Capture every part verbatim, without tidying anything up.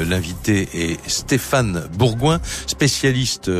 L'invité est Stéphane Bourgoin, spécialiste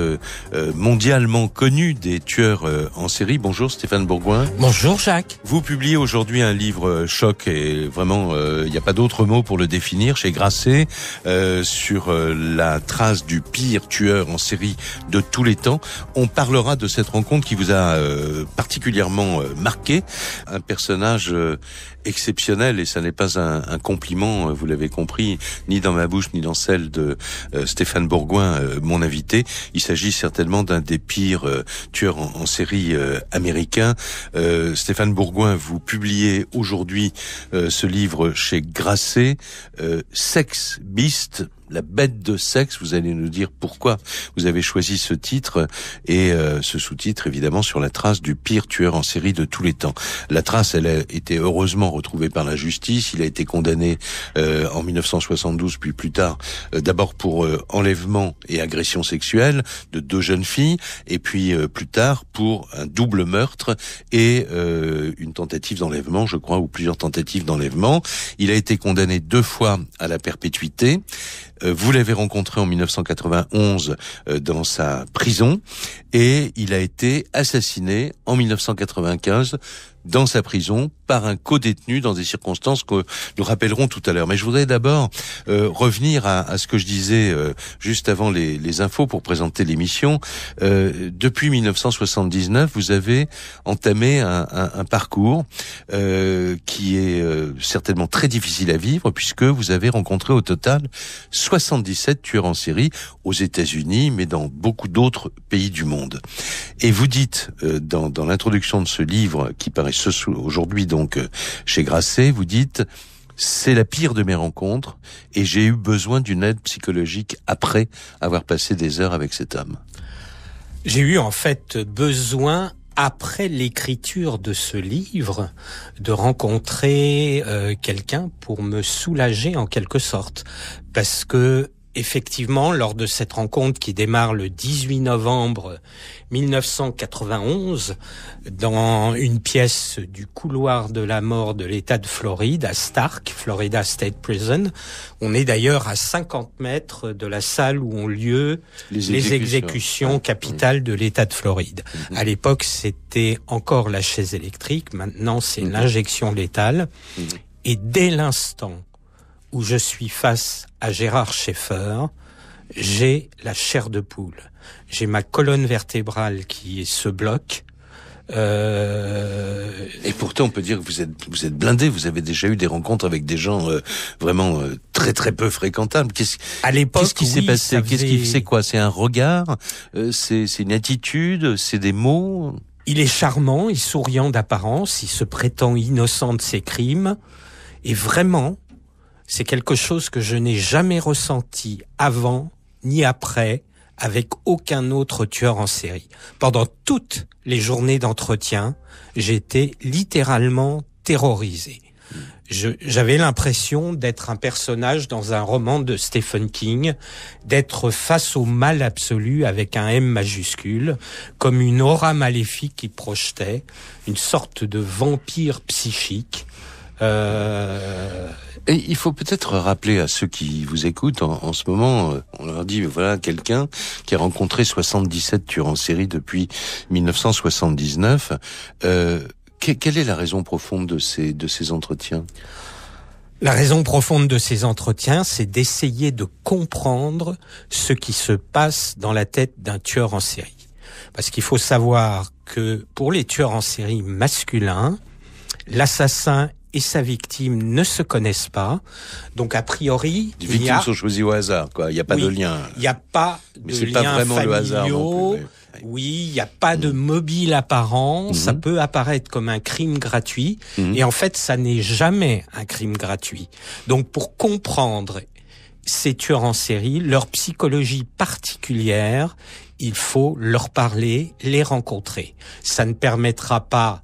mondialement connu des tueurs en série. Bonjour Stéphane Bourgoin. Bonjour Jacques. Vous publiez aujourd'hui un livre choc et vraiment il n'y a pas d'autre mot pour le définir, chez Grasset, euh, sur la trace du pire tueur en série de tous les temps. On parlera de cette rencontre qui vous a euh, particulièrement marqué. Un personnage euh, exceptionnel, et ça n'est pas un, un compliment, vous l'avez compris, ni dans ma bouche ni dans celle de euh, Stéphane Bourgoin, euh, mon invité. Il s'agit certainement d'un des pires euh, tueurs en, en série euh, américains. Euh, Stéphane Bourgoin, vous publiez aujourd'hui euh, ce livre chez Grasset, euh, Sex Beast, la bête de sexe. Vous allez nous dire pourquoi vous avez choisi ce titre et euh, ce sous-titre, évidemment, sur la trace du pire tueur en série de tous les temps. La trace, elle a été heureusement retrouvée par la justice. Il a été condamné euh, en dix-neuf cent soixante-douze, puis plus tard, euh, d'abord pour euh, enlèvement et agression sexuelle de deux jeunes filles, et puis euh, plus tard pour un double meurtre et euh, une tentative d'enlèvement, je crois, ou plusieurs tentatives d'enlèvement. Il a été condamné deux fois à la perpétuité. Vous l'avez rencontré en dix-neuf cent quatre-vingt-onze dans sa prison et il a été assassiné en dix-neuf cent quatre-vingt-quinze dans sa prison par un co-détenu dans des circonstances que nous rappellerons tout à l'heure. Mais je voudrais d'abord euh, revenir à, à ce que je disais euh, juste avant les, les infos pour présenter l'émission. Euh, depuis dix-neuf cent soixante-dix-neuf, vous avez entamé un, un, un parcours euh, qui est euh, certainement très difficile à vivre, puisque vous avez rencontré au total soixante-dix-sept tueurs en série aux États-Unis, mais dans beaucoup d'autres pays du monde. Et vous dites euh, dans, dans l'introduction de ce livre qui paraît aujourd'hui donc chez Grasset, vous dites: c'est la pire de mes rencontres et j'ai eu besoin d'une aide psychologique après avoir passé des heures avec cet homme. J'ai eu en fait besoin, après l'écriture de ce livre, de rencontrer euh, quelqu'un pour me soulager en quelque sorte, parce que effectivement, lors de cette rencontre qui démarre le dix-huit novembre mille neuf cent quatre-vingt-onze, dans une pièce du couloir de la mort de l'État de Floride, à Stark, Florida State Prison, on est d'ailleurs à cinquante mètres de la salle où ont lieu les exécutions, les exécutions capitales de l'État de Floride. Mm-hmm. À l'époque, c'était encore la chaise électrique, maintenant c'est mm-hmm. l'injection létale. Mm-hmm. Et dès l'instant où je suis face à Gérard Schaefer, j'ai la chair de poule. J'ai ma colonne vertébrale qui se bloque. Euh... Et pourtant, on peut dire que vous êtes, vous êtes blindé. Vous avez déjà eu des rencontres avec des gens euh, vraiment euh, très très peu fréquentables. Qu'est-ce, à l'époque, qu'est-ce qui oui, s'est passé faisait... Qu'est-ce qui, c'est quoi? C'est un regard, euh, c'est, c'est une attitude, c'est des mots. Il est charmant, il est souriant d'apparence, il se prétend innocent de ses crimes, et vraiment, c'est quelque chose que je n'ai jamais ressenti avant ni après avec aucun autre tueur en série. Pendant toutes les journées d'entretien, j'étais littéralement terrorisé. Je, j'avais l'impression d'être un personnage dans un roman de Stephen King, d'être face au mal absolu avec un M majuscule, comme une aura maléfique qui projetait, une sorte de vampire psychique. Euh... Et il faut peut-être rappeler à ceux qui vous écoutent en, en ce moment, on leur dit voilà quelqu'un qui a rencontré soixante-dix-sept tueurs en série depuis dix-neuf cent soixante-dix-neuf. Euh, que, quelle est la raison profonde de ces de ces entretiens ? La raison profonde de ces entretiens, c'est d'essayer de comprendre ce qui se passe dans la tête d'un tueur en série, parce qu'il faut savoir que pour les tueurs en série masculins, l'assassin et sa victime ne se connaissent pas, donc a priori... Les victimes a... sont choisies au hasard, quoi. Il n'y a pas oui, de lien. Il n'y a pas mais de lien familiaux. Oui, il n'y a pas mmh. de mobile apparent. Mmh. Ça peut apparaître comme un crime gratuit. Mmh. Et en fait, ça n'est jamais un crime gratuit. Donc pour comprendre ces tueurs en série, leur psychologie particulière, il faut leur parler, les rencontrer. Ça ne permettra pas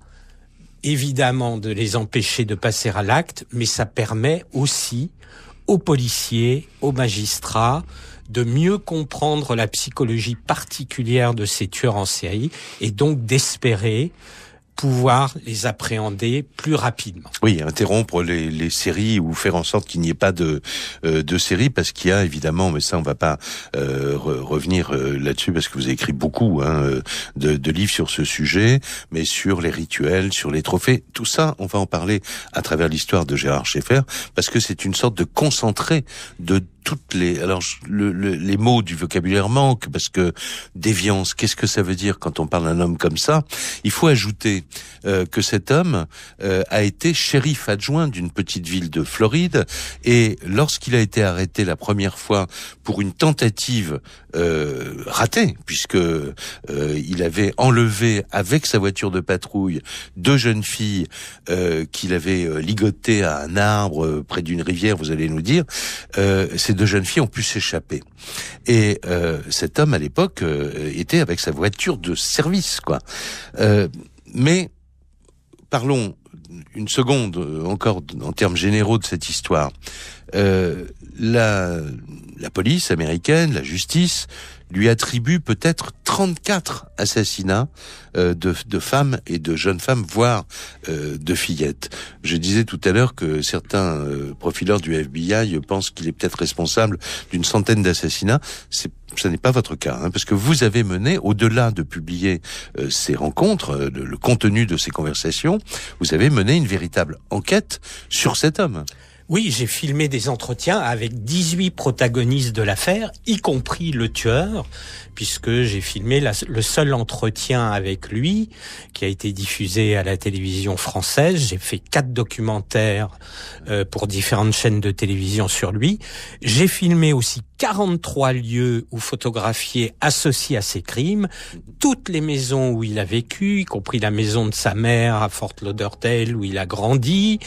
évidemment de les empêcher de passer à l'acte, mais ça permet aussi aux policiers, aux magistrats, de mieux comprendre la psychologie particulière de ces tueurs en série et donc d'espérer pouvoir les appréhender plus rapidement. Oui, interrompre les, les séries ou faire en sorte qu'il n'y ait pas de, euh, de séries, parce qu'il y a évidemment, mais ça on ne va pas euh, re- revenir euh, là-dessus parce que vous avez écrit beaucoup hein, de, de livres sur ce sujet, mais sur les rituels, sur les trophées, tout ça on va en parler à travers l'histoire de Gérard Schaefer, parce que c'est une sorte de concentré de toutes les... Alors le, le, les mots du vocabulaire manquent, parce que déviance, qu'est-ce que ça veut dire quand on parle d'un homme comme ça? Il faut ajouter euh, que cet homme euh, a été shérif adjoint d'une petite ville de Floride, et lorsqu'il a été arrêté la première fois pour une tentative euh, ratée, puisque euh, il avait enlevé avec sa voiture de patrouille deux jeunes filles euh, qu'il avait ligotées à un arbre euh, près d'une rivière, vous allez nous dire, euh, ces deux jeunes filles ont pu s'échapper. Et euh, cet homme à l'époque euh, était avec sa voiture de service, quoi. Euh, mais parlons une seconde encore en termes généraux de cette histoire. Euh, la, la police américaine, la justice, lui attribue peut-être trente-quatre assassinats euh, de, de femmes et de jeunes femmes, voire euh, de fillettes. Je disais tout à l'heure que certains euh, profileurs du F B I pensent qu'il est peut-être responsable d'une centaine d'assassinats. C'est, ça n'est pas votre cas, hein, parce que vous avez mené, au-delà de publier euh, ces rencontres, euh, le, le contenu de ces conversations, vous avez mené une véritable enquête sur cet homme. Oui, j'ai filmé des entretiens avec dix-huit protagonistes de l'affaire, y compris le tueur, puisque j'ai filmé la, le seul entretien avec lui, qui a été diffusé à la télévision française. J'ai fait quatre documentaires euh, pour différentes chaînes de télévision sur lui. J'ai filmé aussi quarante-trois lieux où photographiés associés à ses crimes, toutes les maisons où il a vécu, y compris la maison de sa mère à Fort Lauderdale où il a grandi.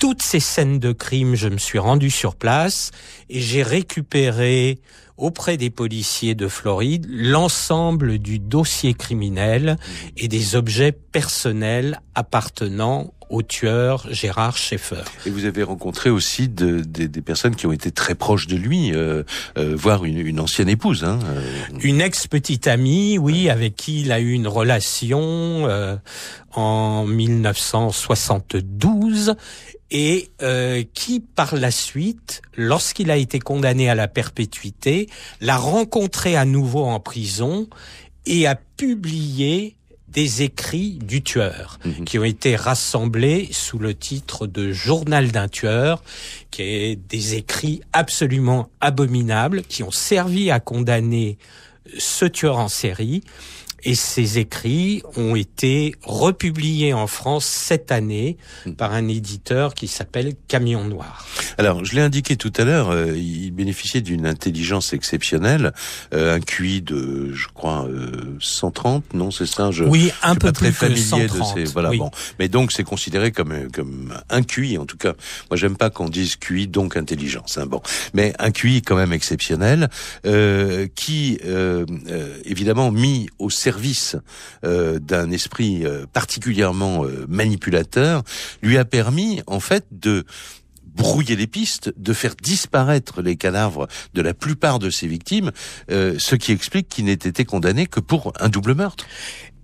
Toutes ces scènes de crime, je me suis rendu sur place et j'ai récupéré auprès des policiers de Floride l'ensemble du dossier criminel et des objets personnels appartenant au tueur Gérard Schaefer. Et vous avez rencontré aussi de, de, des personnes qui ont été très proches de lui, euh, euh, voire une, une ancienne épouse. Hein. Une ex-petite amie, oui, avec qui il a eu une relation euh, en dix-neuf cent soixante-douze. Et euh, qui, par la suite, lorsqu'il a été condamné à la perpétuité, l'a rencontré à nouveau en prison et a publié des écrits du tueur, mmh. qui ont été rassemblés sous le titre de « Journal d'un tueur », qui est des écrits absolument abominables, qui ont servi à condamner ce tueur en série. Et ces écrits ont été republiés en France cette année par un éditeur qui s'appelle Camion Noir. Alors, je l'ai indiqué tout à l'heure, euh, il bénéficiait d'une intelligence exceptionnelle, euh, un Q I de, je crois, euh, cent trente, non, c'est ça je, Oui, un je peu plus que cent trente. De ces, voilà, oui. Bon. Mais donc, c'est considéré comme, comme un Q I, en tout cas. Moi, j'aime pas qu'on dise Q I, donc intelligence. Hein, bon. Mais un Q I quand même exceptionnel, euh, qui, euh, euh, évidemment, mis au service service euh, d'un esprit euh, particulièrement euh, manipulateur, lui a permis en fait de brouiller les pistes, de faire disparaître les cadavres de la plupart de ses victimes, euh, ce qui explique qu'il n'ait été condamné que pour un double meurtre.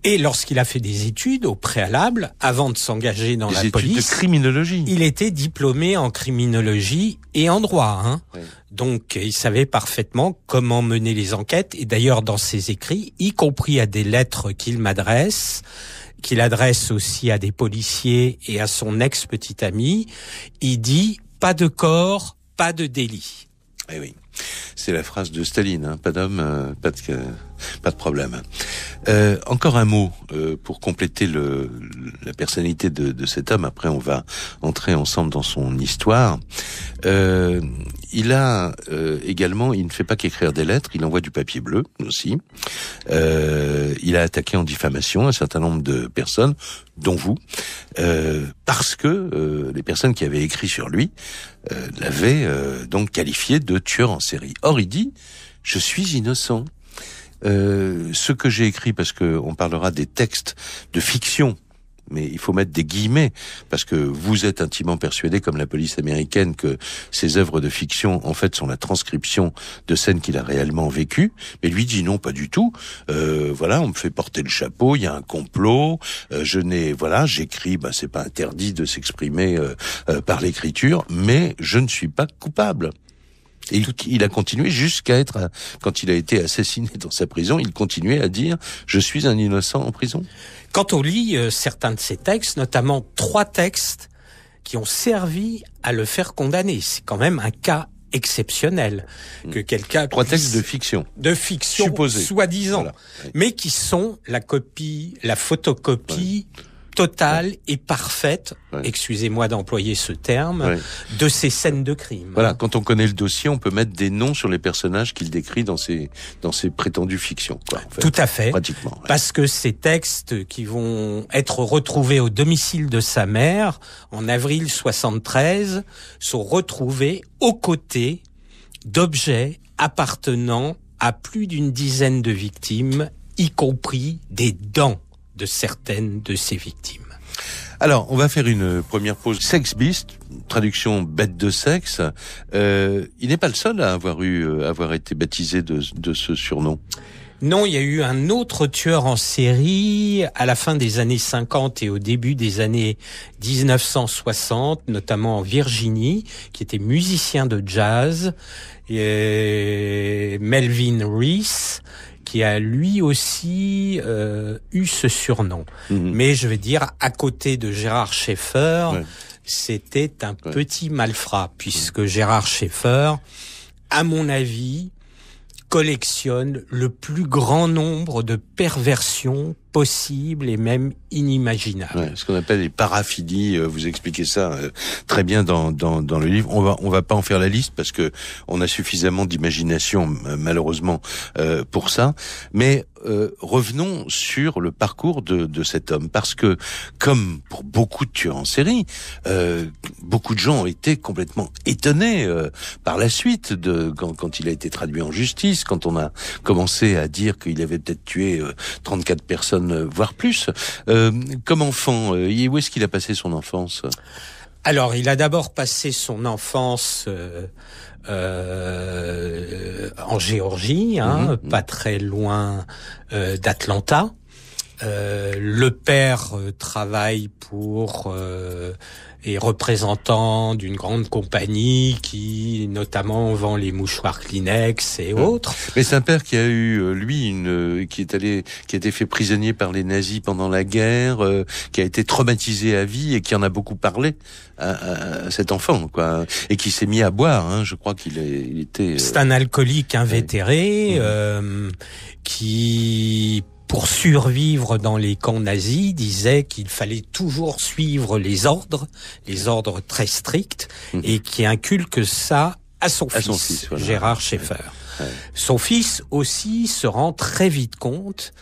Et lorsqu'il a fait des études au préalable, avant de s'engager dans la police, des études de criminologie. Il était diplômé en criminologie et en droit. Hein. Oui. Donc, il savait parfaitement comment mener les enquêtes. Et d'ailleurs, dans ses écrits, y compris à des lettres qu'il m'adresse, qu'il adresse aussi à des policiers et à son ex-petite amie, il dit « pas de corps, pas de délit ». Eh oui. C'est la phrase de Staline, hein. Pas d'homme, euh, pas de, euh, pas de problème. Euh, encore un mot euh, pour compléter le, la personnalité de, de cet homme. Après, on va entrer ensemble dans son histoire. Euh, il a euh, également, il ne fait pas qu'écrire des lettres, il envoie du papier bleu aussi. Euh, il a attaqué en diffamation un certain nombre de personnes, dont vous, euh, parce que euh, les personnes qui avaient écrit sur lui euh, l'avaient euh, donc qualifié de tueur en série. Or, il dit « Je suis innocent ». Euh, ce que j'ai écrit, parce qu'on parlera des textes de fiction mais il faut mettre des guillemets, parce que vous êtes intimement persuadé, comme la police américaine, que ces œuvres de fiction, en fait, sont la transcription de scènes qu'il a réellement vécues, mais lui dit non, pas du tout, euh, voilà, on me fait porter le chapeau, il y a un complot, euh, je n'ai, voilà, j'écris, ben, c'est pas interdit de s'exprimer euh, euh, par l'écriture, mais je ne suis pas coupable. Et il a continué jusqu'à être, quand il a été assassiné dans sa prison, il continuait à dire « Je suis un innocent en prison ». Quand on lit euh, certains de ses textes, notamment trois textes qui ont servi à le faire condamner, c'est quand même un cas exceptionnel que quelqu'un... Trois textes de fiction. De fiction, supposée, soi-disant, voilà. Ouais. Mais qui sont la copie, la photocopie... Ouais. Totale ouais. et parfaite, ouais. excusez-moi d'employer ce terme, ouais. de ces scènes de crime. Voilà, quand on connaît le dossier, on peut mettre des noms sur les personnages qu'il décrit dans ses, dans ses prétendues fictions. Quoi, en fait. Tout à fait, pratiquement, ouais. Parce que ces textes qui vont être retrouvés au domicile de sa mère, en avril soixante-treize, sont retrouvés aux côtés d'objets appartenant à plus d'une dizaine de victimes, y compris des dents de certaines de ses victimes. Alors, on va faire une première pause. Sex Beast, traduction bête de sexe. Euh, il n'est pas le seul à avoir eu, à avoir été baptisé de, de ce surnom. Non, il y a eu un autre tueur en série à la fin des années cinquante et au début des années dix-neuf cent soixante, notamment en Virginie, qui était musicien de jazz, et Melvin Reese, qui a lui aussi euh, eu ce surnom. Mmh. Mais je vais dire, à côté de Gérard Schaefer, ouais. c'était un ouais. petit malfrat, puisque mmh. Gérard Schaefer, à mon avis, collectionne le plus grand nombre de perversions possibles et même inimaginables. Ouais, ce qu'on appelle les paraphilies, euh, vous expliquez ça euh, très bien dans, dans, dans le livre. On va, on va pas en faire la liste parce que on a suffisamment d'imagination, malheureusement, euh, pour ça. Mais euh, revenons sur le parcours de, de cet homme. Parce que, comme pour beaucoup de tueurs en série, euh, beaucoup de gens ont été complètement étonnés euh, par la suite, de quand, quand il a été traduit en justice, quand on a commencé à dire qu'il avait peut-être tué euh, trente-quatre personnes, voire plus. Euh, comme enfant, euh, où est-ce qu'il a passé son enfance ? Alors, il a d'abord passé son enfance euh, euh, en Géorgie, hein, mm-hmm. pas très loin euh, d'Atlanta. Euh, le père euh, travaille pour euh, est représentant d'une grande compagnie qui notamment vend les mouchoirs Kleenex et autres. Mais c'est un père qui a eu lui une qui est allé qui a été fait prisonnier par les nazis pendant la guerre, euh, qui a été traumatisé à vie et qui en a beaucoup parlé à, à, à cet enfant, quoi, et qui s'est mis à boire. Hein, je crois qu'il est, il était. Euh... C'est un alcoolique invétéré, ouais. euh, qui pour survivre dans les camps nazis, disait qu'il fallait toujours suivre les ordres, les ordres très stricts, mmh. et qui inculque ça à son à fils, son fils voilà. Gérard Schaefer. Ouais. Ouais. Son fils aussi se rend très vite compte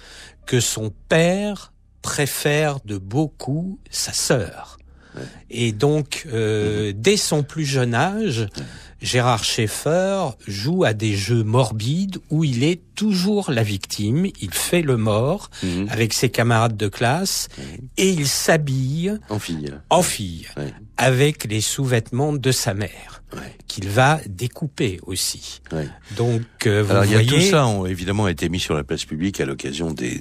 que son père préfère de beaucoup sa sœur. Ouais. Et donc, euh, mmh. dès son plus jeune âge, ouais. Gérard Schaefer joue à des jeux morbides où il est toujours la victime, il fait le mort mmh. avec ses camarades de classe mmh. et il s'habille en fille, en fille ouais. avec les sous-vêtements de sa mère, ouais. qu'il va découper aussi. Ouais. Donc, euh, vous Alors, voyez... Il y a tout ça, ont évidemment été mis sur la place publique à l'occasion des,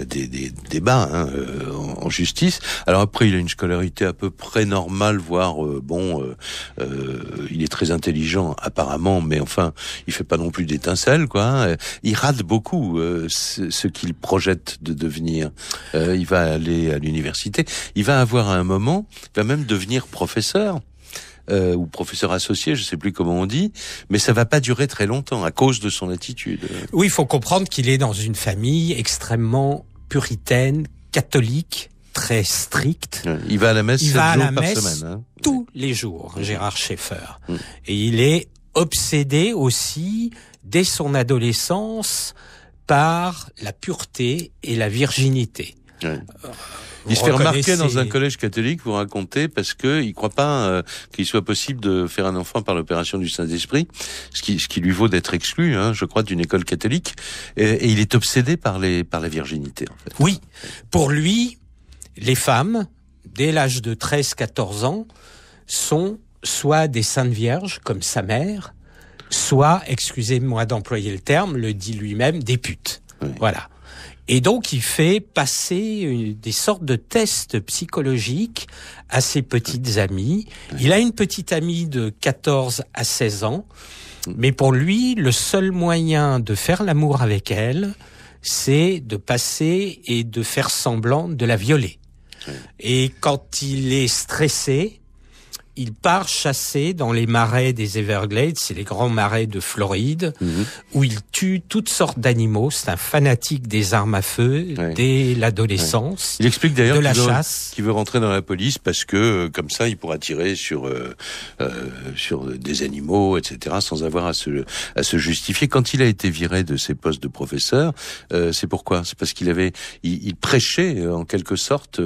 des, des débats hein, euh, en, en justice. Alors après, il a une scolarité à peu près normale, voire, euh, bon, euh, euh, il est très intelligent apparemment, mais enfin, il fait pas non plus d'étincelles, quoi. Il rate beaucoup euh, ce, ce qu'il projette de devenir. Euh, il va aller à l'université. Il va avoir à un moment, il va même devenir professeur. Euh, ou professeur associé, je sais plus comment on dit, mais ça va pas durer très longtemps à cause de son attitude. Oui, il faut comprendre qu'il est dans une famille extrêmement puritaine, catholique, très stricte. Il va à la messe sept jours la par messe semaine. Hein. Tous les jours, Gérard Schaefer. Mmh. Et il est obsédé aussi, dès son adolescence, par la pureté et la virginité. Ouais. Il se fait remarquer dans un collège catholique, vous racontez, parce que il croit pas euh, qu'il soit possible de faire un enfant par l'opération du Saint-Esprit, ce qui, ce qui lui vaut d'être exclu, hein, je crois, d'une école catholique. Et, et il est obsédé par les, par la virginité, en fait. Oui. Pour lui, les femmes, dès l'âge de treize à quatorze ans, sont soit des saintes vierges, comme sa mère, soit, excusez-moi d'employer le terme, le dit lui-même, des putes. Oui. Voilà. Et donc, il fait passer une, des sortes de tests psychologiques à ses petites amies. Oui. Il a une petite amie de quatorze à seize ans, oui. mais pour lui, le seul moyen de faire l'amour avec elle, c'est de passer et de faire semblant de la violer. Oui. Et quand il est stressé, il part chasser dans les marais des Everglades, c'est les grands marais de Floride, mmh. où il tue toutes sortes d'animaux. C'est un fanatique des armes à feu, ouais. dès l'adolescence, ouais. Il explique d'ailleurs de la qu'il chasse. Veut, qu'il veut rentrer dans la police parce que, comme ça, il pourra tirer sur, euh, euh, sur des animaux, et cetera, sans avoir à se, à se justifier. Quand il a été viré de ses postes de professeur, euh, c'est pourquoi ? C'est parce qu'il avait, il, il prêchait, en quelque sorte,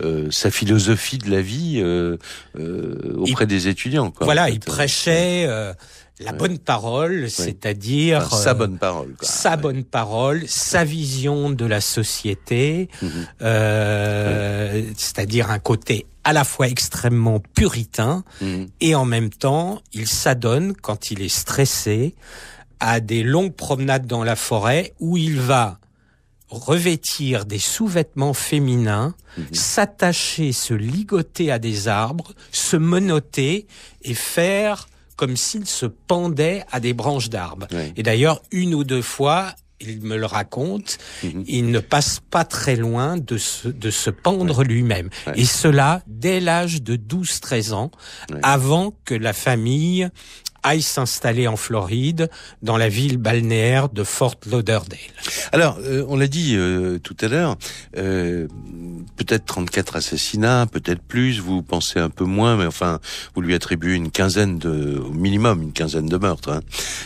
euh, sa philosophie de la vie, euh, euh, auprès il, des étudiants. Quoi, voilà, en fait. Il prêchait euh, la ouais. bonne parole, ouais. c'est-à-dire... Enfin, sa bonne parole. Quoi. Sa ouais. bonne parole, sa ouais. vision de la société, mm-hmm. euh, ouais. c'est-à-dire un côté à la fois extrêmement puritain, mm-hmm. et en même temps, il s'adonne, quand il est stressé, à des longues promenades dans la forêt où il va revêtir des sous-vêtements féminins, mmh. s'attacher, se ligoter à des arbres, se menotter et faire comme s'il se pendait à des branches d'arbres. Oui. Et d'ailleurs, une ou deux fois, il me le raconte, mmh. il ne passe pas très loin de se, de se pendre ouais. lui-même. Ouais. Et cela, dès l'âge de douze à treize ans, ouais. avant que la famille aille s'installer en Floride, dans la ville balnéaire de Fort Lauderdale. Alors, euh, on l'a dit euh, tout à l'heure, euh, peut-être trente-quatre assassinats, peut-être plus, vous pensez un peu moins, mais enfin, vous lui attribuez une quinzaine de, au minimum, une quinzaine de meurtres. Hein.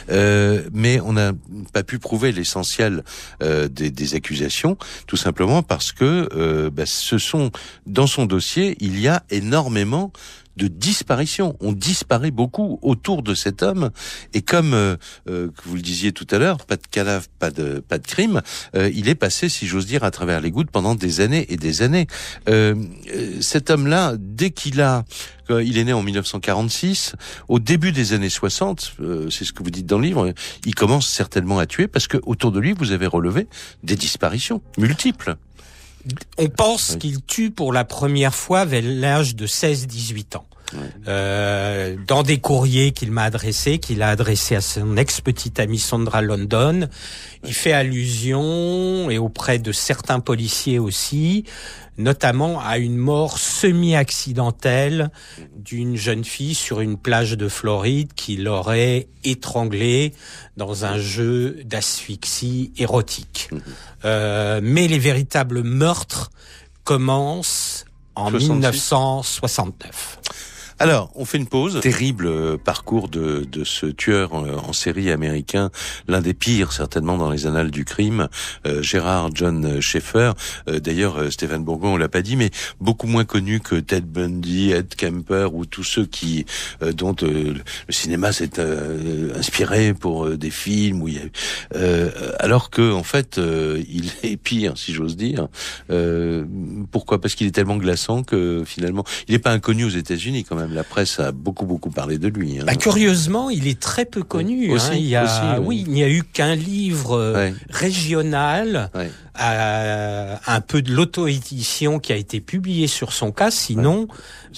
Euh, mais on n'a pas pu prouver l'essentiel euh, des, des accusations, tout simplement parce que euh, bah, ce sont, dans son dossier, il y a énormément de disparition. On disparaît beaucoup autour de cet homme. Et comme euh, euh, vous le disiez tout à l'heure, pas de cadavre, pas de pas de crime, euh, il est passé, si j'ose dire, à travers les gouttes pendant des années et des années. Euh, cet homme-là, dès qu'il a... Il est né en dix-neuf cent quarante-six. Au début des années soixante, euh, c'est ce que vous dites dans le livre, il commence certainement à tuer parce que autour de lui, vous avez relevé des disparitions multiples. On pense oui. qu'il tue pour la première fois vers l'âge de seize à dix-huit ans. Oui. Euh, dans des courriers qu'il m'a adressés, qu'il a adressés à son ex-petite amie Sandra London, oui. il fait allusion, et auprès de certains policiers aussi, notamment à une mort semi-accidentelle d'une jeune fille sur une plage de Floride qui l'aurait étranglée dans un jeu d'asphyxie érotique. Mmh. Euh, mais les véritables meurtres commencent en mille neuf cent soixante-neuf. Alors, on fait une pause. Terrible parcours de, de ce tueur en, en série américain, l'un des pires certainement dans les annales du crime, euh, Gérard John Schaefer. Euh, d'ailleurs, euh, Stéphane Bourgoin, on l'a pas dit, mais beaucoup moins connu que Ted Bundy, Ed Kemper ou tous ceux qui euh, dont euh, le cinéma s'est euh, inspiré pour euh, des films où il y a, euh, alors que en fait, euh, il est pire, si j'ose dire. Euh, pourquoi ? Parce qu'il est tellement glaçant que finalement, il n'est pas inconnu aux États-Unis quand même. La presse a beaucoup, beaucoup parlé de lui. Hein. Bah, curieusement, il est très peu connu. Oui, aussi, hein. Il y a, aussi, oui. oui, il n'y a eu qu'un livre ouais. régional, ouais. Euh, un peu de l'auto-édition qui a été publié sur son cas. Sinon,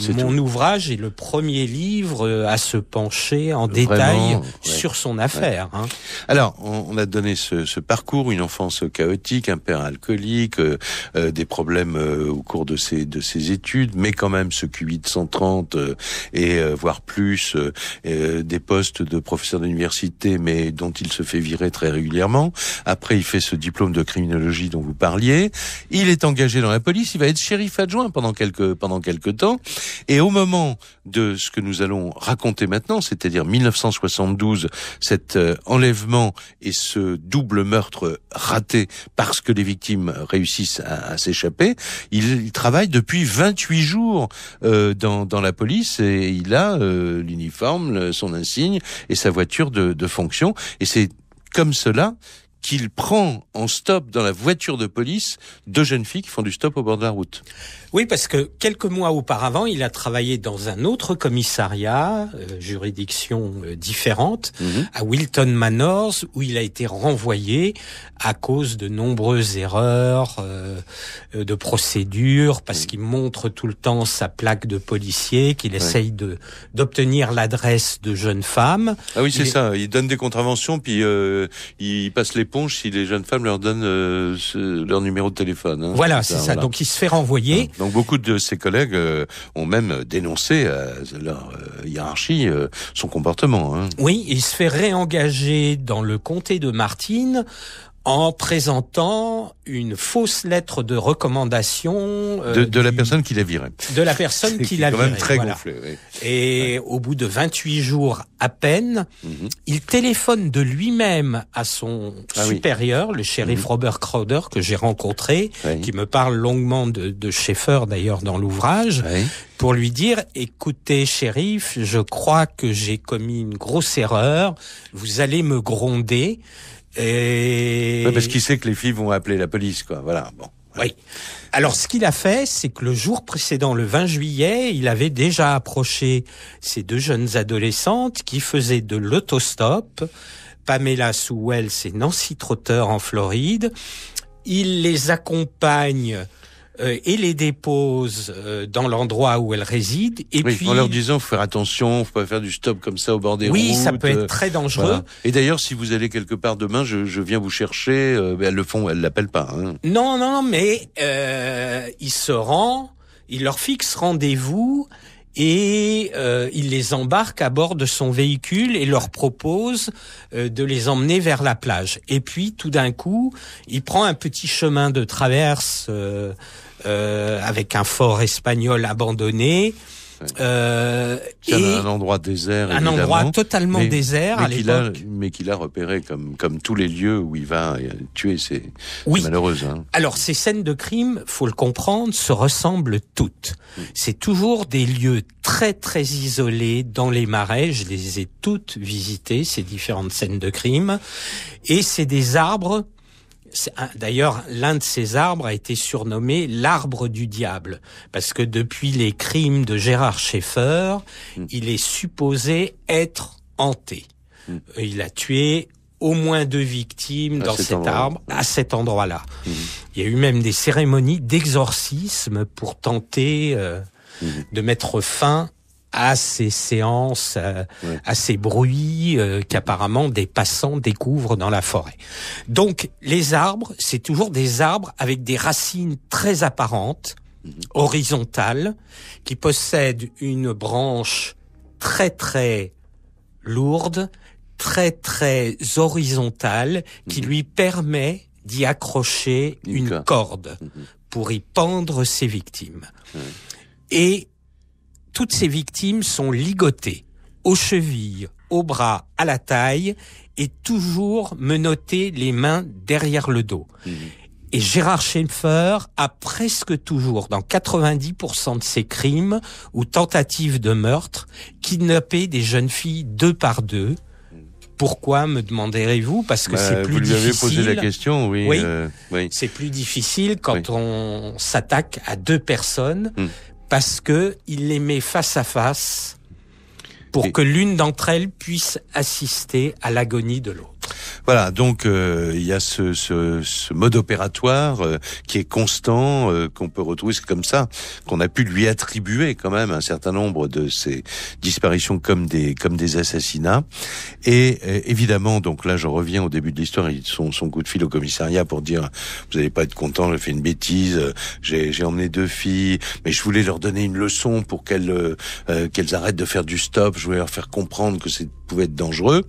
ouais. mon tout. ouvrage est le premier livre à se pencher en Vraiment, détail ouais. sur son affaire. Ouais. Hein. Alors, on, on a donné ce, ce parcours, une enfance chaotique, un père alcoolique, euh, euh, des problèmes euh, au cours de ses, de ses études, mais quand même ce Q I de cent trente, euh, et euh, voire plus, euh, euh, des postes de professeur d'université, mais dont il se fait virer très régulièrement. Après, il fait ce diplôme de criminologie dont vous parliez. Il est engagé dans la police, il va être shérif adjoint pendant quelques, pendant quelques temps. Et au moment de ce que nous allons raconter maintenant, c'est-à-dire dix-neuf cent soixante-douze, cet euh, enlèvement et ce double meurtre raté parce que les victimes réussissent à, à s'échapper, il, il travaille depuis vingt-huit jours euh, dans, dans la police. Et il a euh, l'uniforme, son insigne et sa voiture de, de fonction. Et c'est comme cela qu'il prend en stop dans la voiture de police deux jeunes filles qui font du stop au bord de la route. Oui, parce que quelques mois auparavant, il a travaillé dans un autre commissariat, euh, juridiction euh, différente, mm-hmm. à Wilton Manors, où il a été renvoyé à cause de nombreuses erreurs euh, de procédure, parce mm-hmm. qu'il montre tout le temps sa plaque de policier, qu'il ouais. essaye de, d'obtenir l'adresse de jeunes femmes. Ah oui, c'est il... ça, il donne des contraventions, puis euh, il passe l'éponge si les jeunes femmes leur donnent euh, ce, leur numéro de téléphone. Hein. Voilà, c'est ça, ça. Voilà. Donc il se fait renvoyer. Donc beaucoup de ses collègues euh, ont même dénoncé euh, leur euh, hiérarchie, euh, son comportement. Hein. Oui, il se fait réengager dans le comté de Martin en présentant une fausse lettre de recommandation euh, de, de du, la personne qui l'a viré. De la personne qui l'a viré. C'est quand même très voilà. gonflé. Oui. Et ouais. au bout de vingt-huit jours à peine, mm-hmm. il téléphone de lui-même à son ah, supérieur, oui. le shérif mm-hmm. Robert Crowder, que j'ai rencontré, oui. qui me parle longuement de, de Schaefer d'ailleurs dans l'ouvrage, oui. pour lui dire « Écoutez, shérif, je crois que j'ai commis une grosse erreur, vous allez me gronder. » Et... Oui, parce qu'il sait que les filles vont appeler la police, quoi. Voilà. Bon. Oui. Alors, ce qu'il a fait, c'est que le jour précédent, le vingt juillet, il avait déjà approché ces deux jeunes adolescentes qui faisaient de l'autostop, Pamela Sue Wells et Nancy Trotter en Floride. Il les accompagne Euh, et les dépose euh, dans l'endroit où elles résident. Et oui, puis en leur disant, faut faire attention, faut pas faire du stop comme ça au bord des oui, routes. Oui, ça peut être très dangereux. Voilà. Et d'ailleurs, si vous allez quelque part demain, je, je viens vous chercher. Euh, elles le font, elles l'appellent pas. Hein. Non, non, mais euh, il se rend, il leur fixe rendez-vous. Et euh, il les embarque à bord de son véhicule et leur propose euh, de les emmener vers la plage. Et puis, tout d'un coup, il prend un petit chemin de traverse euh, euh, avec un fort espagnol abandonné. Euh, C'est et un endroit désert, un endroit totalement mais, désert mais à qu'il l'époque, a, mais qu'il a repéré comme comme tous les lieux où il va tuer ses, oui. ses malheureuses. Hein. Alors ces scènes de crime, faut le comprendre, se ressemblent toutes. Mmh. C'est toujours des lieux très très isolés dans les marais. Je les ai toutes visitées, ces différentes scènes de crime, et c'est des arbres. D'ailleurs, l'un de ces arbres a été surnommé l'arbre du diable, parce que depuis les crimes de Gérard Schaefer, mmh. il est supposé être hanté. Mmh. Il a tué au moins deux victimes à dans cet, cet arbre, à cet endroit-là. Mmh. Il y a eu même des cérémonies d'exorcisme pour tenter euh, mmh. de mettre fin à ces séances, euh, ouais. à ces bruits euh, qu'apparemment des passants découvrent dans la forêt. Donc, les arbres, c'est toujours des arbres avec des racines très apparentes, horizontales, qui possèdent une branche très très lourde, très très horizontale, qui mmh. lui permet d'y accrocher une, une corde mmh. pour y pendre ses victimes. Ouais. Et toutes ces victimes sont ligotées, aux chevilles, aux bras, à la taille, et toujours menottées les mains derrière le dos. Mmh. Et Gérard Schaefer a presque toujours, dans quatre-vingt-dix pour cent de ses crimes ou tentatives de meurtre, kidnappé des jeunes filles deux par deux. Pourquoi, me demanderez-vous? Parce que bah, c'est plus difficile. Vous lui difficile. Avez posé la question, oui. Oui, euh, oui. C'est plus difficile quand oui. on s'attaque à deux personnes. Mmh. Parce que il les met face à face pour et que l'une d'entre elles puisse assister à l'agonie de l'autre. Voilà, donc il euh, y a ce, ce, ce mode opératoire euh, qui est constant, euh, qu'on peut retrouver, c'est comme ça, qu'on a pu lui attribuer quand même un certain nombre de ces disparitions comme des comme des assassinats. Et euh, évidemment, donc là je reviens au début de l'histoire, son, son coup de fil au commissariat pour dire « Vous n'allez pas être content, j'ai fait une bêtise, j'ai, j'ai emmené deux filles, mais je voulais leur donner une leçon pour qu'elles, euh, qu'elles arrêtent de faire du stop, je voulais leur faire comprendre que ça pouvait être dangereux. »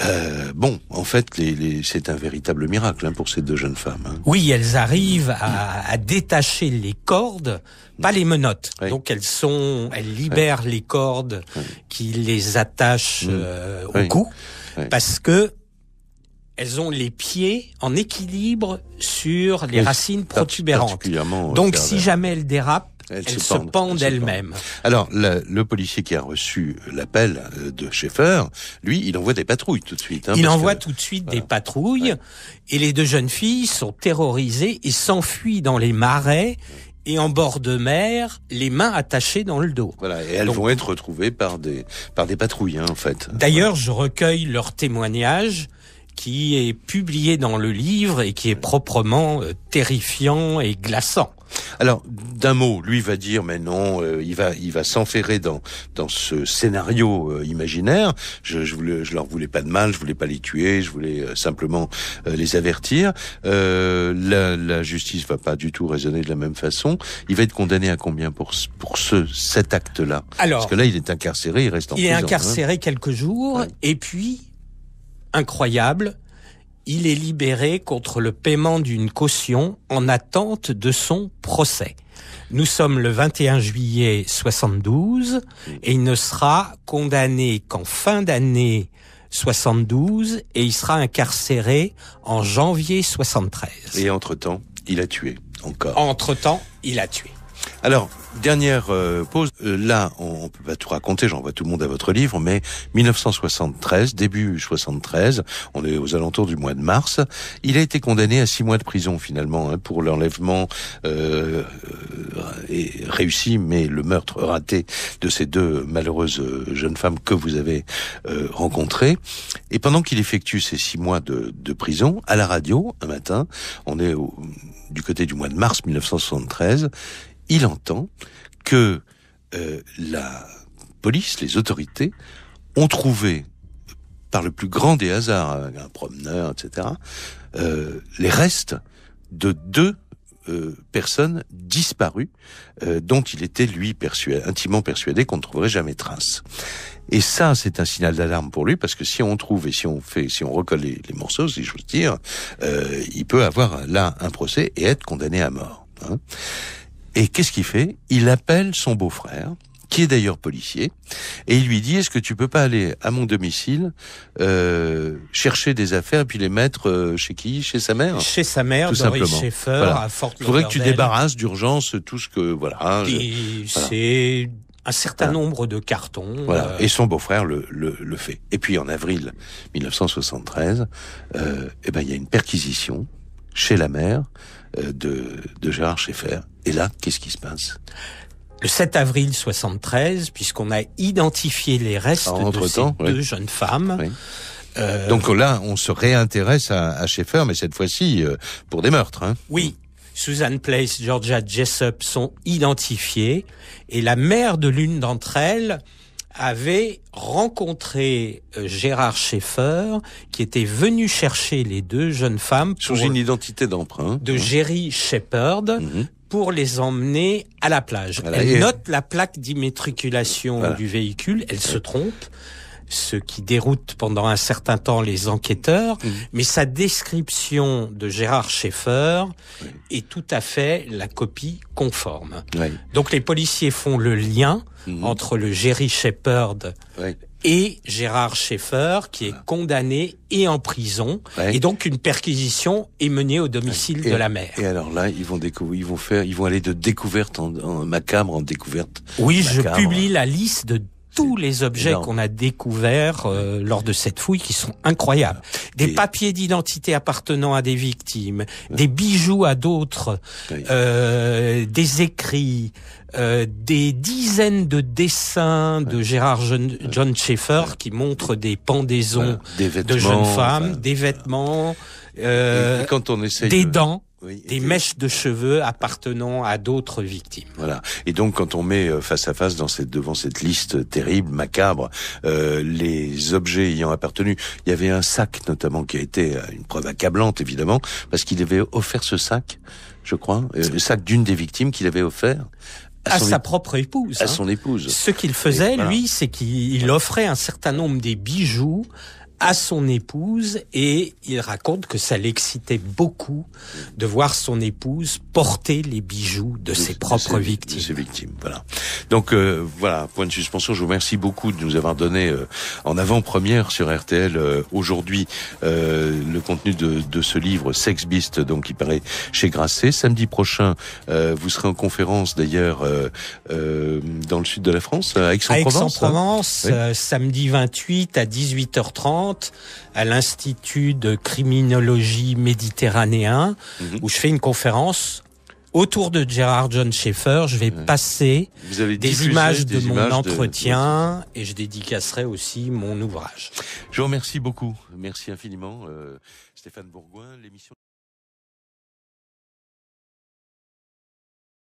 Euh, bon, en fait, les, les, c'est un véritable miracle hein, pour ces deux jeunes femmes. Hein. Oui, elles arrivent à, à détacher les cordes, pas les menottes. Oui. Donc elles sont, elles libèrent oui. les cordes oui. qui les attachent euh, oui. au cou, oui. parce que elles ont les pieds en équilibre sur les oui. racines protubérantes. Donc, si jamais elles dérapent, Elles, Elles se pendent, pendent d'elles-mêmes. Alors, le, le policier qui a reçu l'appel de Schaefer, lui, il envoie des patrouilles tout de suite. Hein, il envoie que... tout de suite voilà. des patrouilles, ouais. et les deux jeunes filles sont terrorisées et s'enfuient dans les marais, et en bord de mer, les mains attachées dans le dos. Voilà, et elles Donc, vont être retrouvées par des, par des patrouilles, hein, en fait. D'ailleurs, voilà. je recueille leur témoignage, qui est publié dans le livre et qui est proprement euh, terrifiant et glaçant. Alors, d'un mot, lui va dire, mais non, euh, il va, il va s'enferrer dans dans ce scénario euh, imaginaire. Je, je, voulais, je leur voulais pas de mal, je voulais pas les tuer, je voulais euh, simplement euh, les avertir. Euh, la, la justice va pas du tout raisonner de la même façon. Il va être condamné à combien pour pour ce cet acte-là? Alors, parce que là, il est incarcéré, il reste en il prison. Il est incarcéré hein. quelques jours, ouais. et puis. Incroyable, il est libéré contre le paiement d'une caution en attente de son procès. Nous sommes le vingt et un juillet soixante-douze et il ne sera condamné qu'en fin d'année soixante-douze et il sera incarcéré en janvier soixante-treize. Et entre-temps, il a tué encore. Entre-temps, il a tué. Alors, dernière euh, pause. Euh, là, on ne peut pas tout raconter, j'envoie tout le monde à votre livre, mais dix-neuf cent soixante-treize, début soixante-treize, on est aux alentours du mois de mars, il a été condamné à six mois de prison, finalement, hein, pour l'enlèvement euh, et réussi, mais le meurtre raté de ces deux malheureuses jeunes femmes que vous avez euh, rencontrées. Et pendant qu'il effectue ces six mois de, de prison, à la radio, un matin, on est au, du côté du mois de mars dix-neuf cent soixante-treize, il entend que euh, la police, les autorités, ont trouvé, par le plus grand des hasards, un promeneur, et cetera, euh, les restes de deux euh, personnes disparues, euh, dont il était, lui, persuadé, intimement persuadé qu'on ne trouverait jamais trace. Et ça, c'est un signal d'alarme pour lui, parce que si on trouve et si on fait, si on recolle les, les morceaux, si j'ose dire, euh, il peut avoir là un procès et être condamné à mort. Hein. Et qu'est-ce qu'il fait? Il appelle son beau-frère, qui est d'ailleurs policier, et il lui dit, est-ce que tu peux pas aller à mon domicile, euh, chercher des affaires, et puis les mettre euh, chez qui? Chez sa mère? Chez sa mère, Jerry Shepherd, voilà. à Fort Lauderdale. Il faudrait que tu débarrasses d'urgence tout ce que... voilà. Hein, je, et voilà. c'est... un certain voilà. nombre de cartons. Voilà. Euh... Et son beau-frère le, le, le fait. Et puis en avril dix-neuf cent soixante-treize, euh, eh ben, il y a une perquisition chez la mère euh, de, de Gérard Schaefer. Et là, qu'est-ce qui se passe? Le sept avril soixante-treize, puisqu'on a identifié les restes Alors, de ces oui. deux jeunes femmes. Oui. Euh... Donc là, on se réintéresse à, à Schaefer, mais cette fois-ci euh, pour des meurtres. Hein. Oui. Susan Place, Georgia Jessup sont identifiées et la mère de l'une d'entre elles avait rencontré Gérard Schaefer qui était venu chercher les deux jeunes femmes sous une identité d'emprunt de Jerry Shepherd mm-hmm. pour les emmener à la plage. Voilà, elle et... note la plaque d'immatriculation voilà. du véhicule, elle ouais. se trompe. Ce qui déroute pendant un certain temps les enquêteurs, mmh. mais sa description de Gérard Schaefer oui. est tout à fait la copie conforme. Oui. Donc les policiers font le lien mmh. entre le Jerry Shepherd oui. et Gérard Schaefer, qui est condamné et en prison, ouais. et donc une perquisition est menée au domicile ouais. et, de la mère. Et alors là, ils vont découvrir, ils vont faire, ils vont aller de découverte en, en macabre en découverte. Oui, macabre. Je publie la liste de tous les objets énorme. Qu'on a découverts euh, lors de cette fouille qui sont incroyables. Des et... papiers d'identité appartenant à des victimes, ouais. des bijoux à d'autres, ouais. euh, des écrits, euh, des dizaines de dessins de ouais. Gérard John, ouais. John Schaefer ouais. qui montrent des pendaisons voilà. des de jeunes femmes, enfin, des vêtements, euh, et quand on essaye des de... dents. Oui, des mèches de cheveux appartenant à d'autres victimes. Voilà. Et donc, quand on met face à face dans cette, devant cette liste terrible, macabre, euh, les objets ayant appartenu, il y avait un sac notamment qui a été une preuve accablante, évidemment, parce qu'il avait offert ce sac, je crois, euh, le sac d'une des victimes qu'il avait offert. À, à sa ép... propre épouse. À hein. son épouse. Ce qu'il faisait, voilà. lui, c'est qu'il offrait un certain nombre des bijoux à son épouse, et il raconte que ça l'excitait beaucoup de voir son épouse porter les bijoux de, de ses propres de ses, victimes. De ses victimes, voilà. Donc euh, voilà, point de suspension, je vous remercie beaucoup de nous avoir donné euh, en avant-première sur R T L euh, aujourd'hui euh, le contenu de, de ce livre Sex Beast, donc qui paraît chez Grasset. Samedi prochain, euh, vous serez en conférence d'ailleurs euh, euh, dans le sud de la France, à Aix-en-Provence. Aix-en-Provence, hein, euh, oui. Samedi vingt-huit à dix-huit heures trente. À l'Institut de criminologie méditerranéen, mmh. où je fais une conférence autour de Gérard John Schaefer. Je vais ouais. passer des images de des mon images entretien de... et je dédicacerai aussi mon ouvrage. Je vous remercie beaucoup. Merci infiniment, euh, Stéphane Bourgoin. L'émission...